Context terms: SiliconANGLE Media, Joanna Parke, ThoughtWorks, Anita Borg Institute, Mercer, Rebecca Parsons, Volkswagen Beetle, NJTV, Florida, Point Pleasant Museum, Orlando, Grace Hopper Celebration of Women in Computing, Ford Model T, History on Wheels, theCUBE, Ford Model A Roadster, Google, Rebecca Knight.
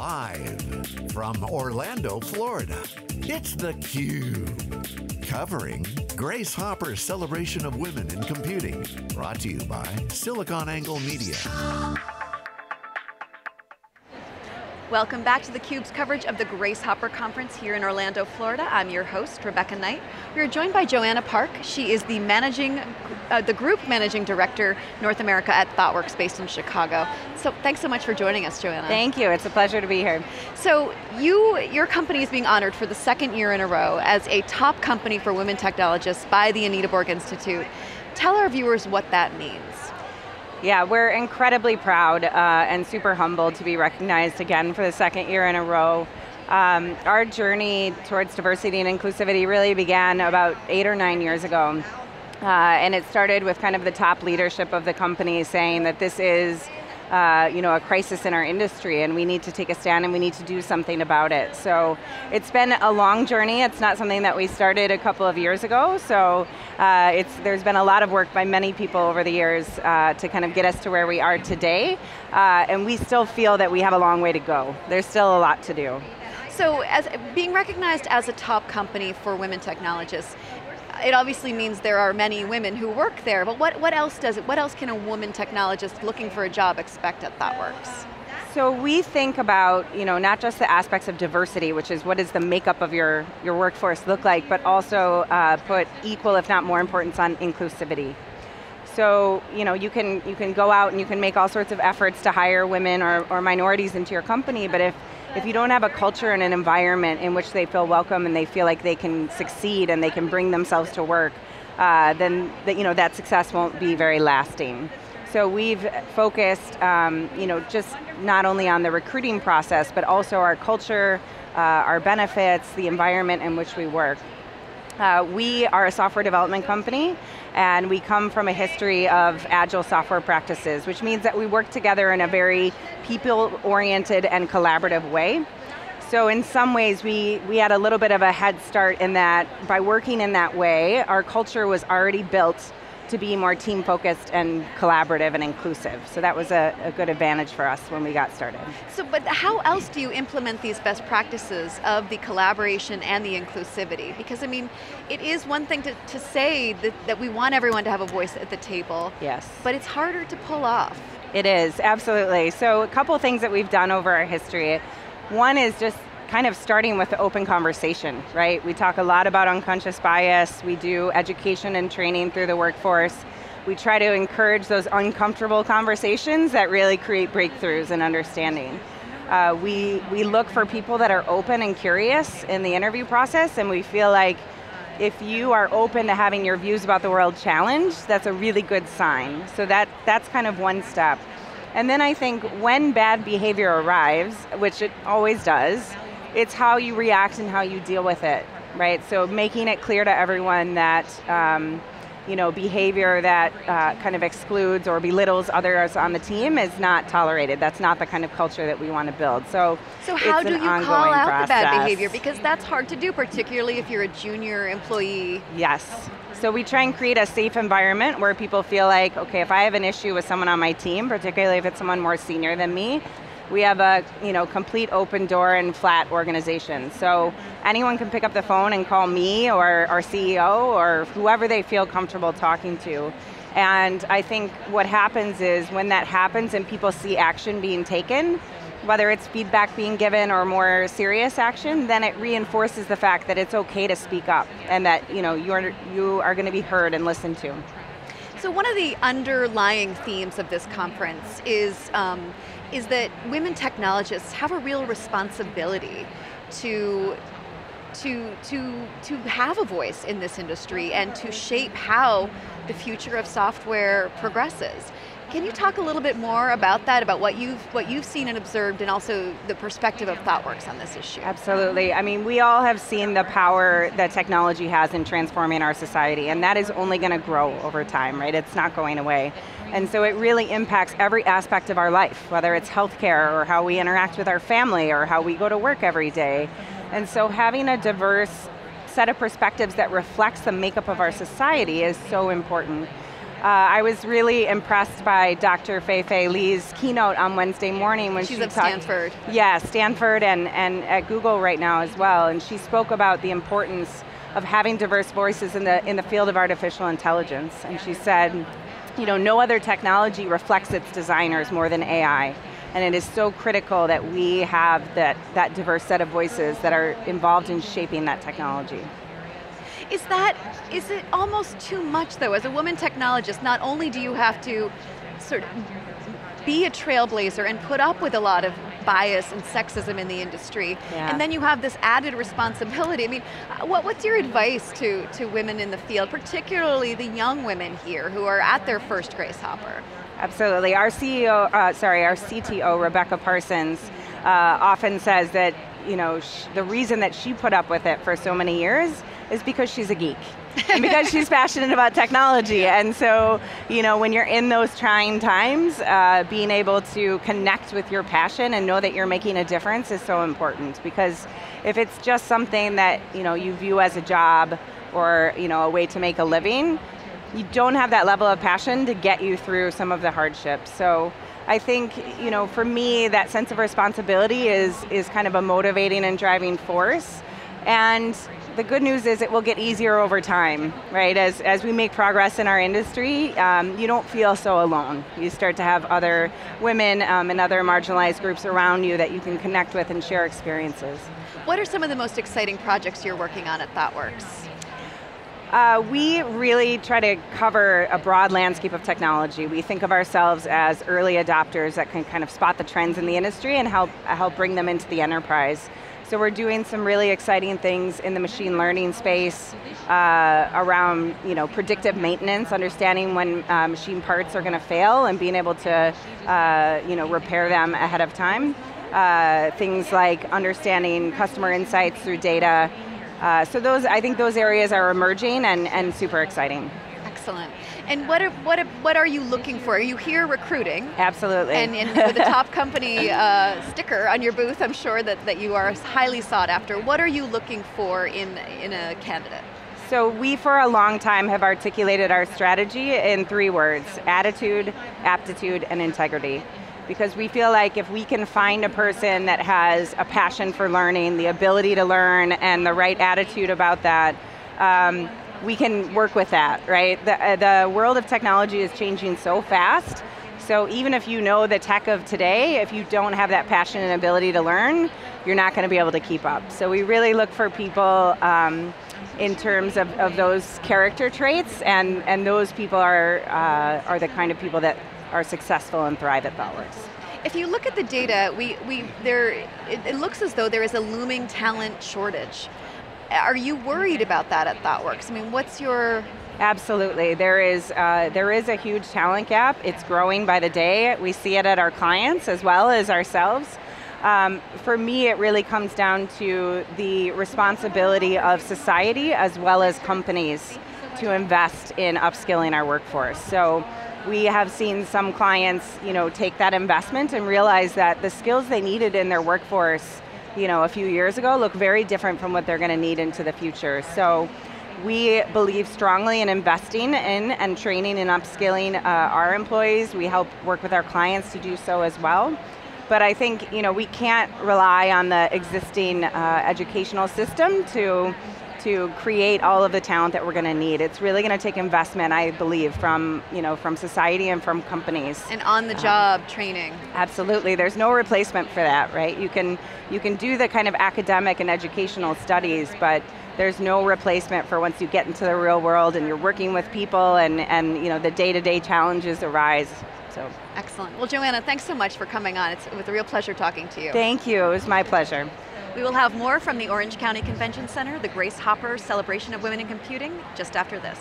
Live from Orlando, Florida, it's theCUBE, covering Grace Hopper Celebration of Women in Computing, brought to you by SiliconANGLE Media. Welcome back to theCUBE's coverage of the Grace Hopper Conference here in Orlando, Florida. I'm your host, Rebecca Knight. We are joined by Joanna Parke. She is the Group Managing Director, North America at ThoughtWorks, based in Chicago. So thanks so much for joining us, Joanna. Thank you, it's a pleasure to be here. So your company is being honored for the second year in a row as a top company for women technologists by the Anita Borg Institute. Tell our viewers what that means. Yeah, we're incredibly proud and super humbled to be recognized again for the second year in a row. Our journey towards diversity and inclusivity really began about 8 or 9 years ago. And it started with kind of the top leadership of the company saying that this is a crisis in our industry and we need to take a stand and we need to do something about it. So it's been a long journey. It's not something that we started a couple of years ago. So there's been a lot of work by many people over the years to kind of get us to where we are today. And we still feel that we have a long way to go. There's still a lot to do. So as being recognized as a top company for women technologists, it obviously means there are many women who work there, but what else can a woman technologist looking for a job expect at ThoughtWorks? So we think about, not just the aspects of diversity, which is what does the makeup of your workforce look like, but also put equal, if not more importance, on inclusivity. So, you can go out and you can make all sorts of efforts to hire women or minorities into your company, but if you don't have a culture and an environment in which they feel welcome and they feel like they can succeed and they can bring themselves to work, then that success won't be very lasting. So we've focused just not only on the recruiting process, but also our culture, our benefits, the environment in which we work. We are a software development company, and we come from a history of agile software practices, which means that we work together in a very people-oriented and collaborative way. So in some ways, we had a little bit of a head start in that by working in that way, our culture was already built to be more team-focused and collaborative and inclusive. So that was a good advantage for us when we got started. So, but how else do you implement these best practices of the collaboration and the inclusivity? Because, I mean, it is one thing to say that we want everyone to have a voice at the table, yes, but it's harder to pull off. It is, absolutely. So a couple things that we've done over our history. One is just kind of starting with the open conversation, right? We talk a lot about unconscious bias. We do education and training through the workforce. We try to encourage those uncomfortable conversations that really create breakthroughs and understanding. We look for people that are open and curious in the interview process, and we feel like if you are open to having your views about the world challenged, that's a really good sign. So that's kind of one step. And then I think when bad behavior arrives, which it always does, it's how you react and how you deal with it, right? So making it clear to everyone that behavior that kind of excludes or belittles others on the team is not tolerated. That's not the kind of culture that we want to build. So how do you call out the bad behavior? Because that's hard to do, particularly if you're a junior employee. Yes. So we try and create a safe environment where people feel like, okay, if I have an issue with someone on my team, particularly if it's someone more senior than me, we have a complete open door and flat organization. So anyone can pick up the phone and call me or our CEO or whoever they feel comfortable talking to. And I think what happens is when that happens and people see action being taken, whether it's feedback being given or more serious action, then it reinforces the fact that it's okay to speak up and that you are going to be heard and listened to. So one of the underlying themes of this conference is that women technologists have a real responsibility to have a voice in this industry and to shape how the future of software progresses. Can you talk a little bit more about that, about what you've seen and observed, and also the perspective of ThoughtWorks on this issue? Absolutely. I mean, we all have seen the power that technology has in transforming our society, and that is only going to grow over time, right? It's not going away. And so it really impacts every aspect of our life, whether it's healthcare or how we interact with our family or how we go to work every day. And so having a diverse set of perspectives that reflects the makeup of our society is so important. I was really impressed by Dr. Fei-Fei Li's keynote on Wednesday morning when she talked. She's at Stanford. Yeah, Stanford and at Google right now as well. And she spoke about the importance of having diverse voices in the field of artificial intelligence. And she said, you know, no other technology reflects its designers more than AI. And it is so critical that we have that diverse set of voices that are involved in shaping that technology. Is it almost too much though? As a woman technologist, not only do you have to sort of be a trailblazer and put up with a lot of bias and sexism in the industry, and then you have this added responsibility. I mean, what's your advice to women in the field, particularly the young women here who are at their first Grace Hopper? Absolutely. Our CTO, Rebecca Parsons, often says that, you know, the reason that she put up with it for so many years is because she's a geek and because she's passionate about technology. And so, you know, when you're in those trying times, being able to connect with your passion and know that you're making a difference is so important, because if it's just something that, you know, you view as a job or, you know, a way to make a living, you don't have that level of passion to get you through some of the hardships. So I think, you know, for me, that sense of responsibility is kind of a motivating and driving force. And the good news is it will get easier over time, right? As we make progress in our industry, you don't feel so alone. You start to have other women and other marginalized groups around you that you can connect with and share experiences. What are some of the most exciting projects you're working on at ThoughtWorks? We really try to cover a broad landscape of technology. We think of ourselves as early adopters that can kind of spot the trends in the industry and help bring them into the enterprise. So we're doing some really exciting things in the machine learning space around, you know, predictive maintenance, understanding when machine parts are going to fail and being able to, you know, repair them ahead of time. Things like understanding customer insights through data. So I think those areas are emerging and super exciting. Excellent. And what are you looking for? Are you here recruiting? Absolutely. And with a top company sticker on your booth, I'm sure that you are highly sought after. What are you looking for in a candidate? So we, for a long time, have articulated our strategy in 3 words: attitude, aptitude, and integrity. Because we feel like if we can find a person that has a passion for learning, the ability to learn, and the right attitude about that, we can work with that, right? The world of technology is changing so fast, so even if you know the tech of today, if you don't have that passion and ability to learn, you're not going to be able to keep up. So we really look for people in terms of those character traits, and those people are the kind of people that are successful and thrive at ThoughtWorks. If you look at the data, it looks as though there is a looming talent shortage. Are you worried about that at ThoughtWorks? I mean, what's your... Absolutely, there is a huge talent gap. It's growing by the day. We see it at our clients as well as ourselves. For me, it really comes down to the responsibility of society as well as companies to invest in upskilling our workforce. So we have seen some clients, you know, take that investment and realize that the skills they needed in their workforce, you know, a few years ago look very different from what they're going to need into the future. So we believe strongly in investing in and training and upskilling our employees. We help work with our clients to do so as well. But I think, you know, we can't rely on the existing educational system to create all of the talent that we're going to need. It's really going to take investment, I believe, from society and from companies. And on-the-job training. Absolutely, there's no replacement for that, right? You can do the kind of academic and educational studies, but there's no replacement for once you get into the real world and you're working with people and you know, the day-to-day challenges arise. So. Excellent. Well, Joanna, thanks so much for coming on. It was a real pleasure talking to you. Thank you, it was my pleasure. We will have more from the Orange County Convention Center, the Grace Hopper Celebration of Women in Computing, just after this.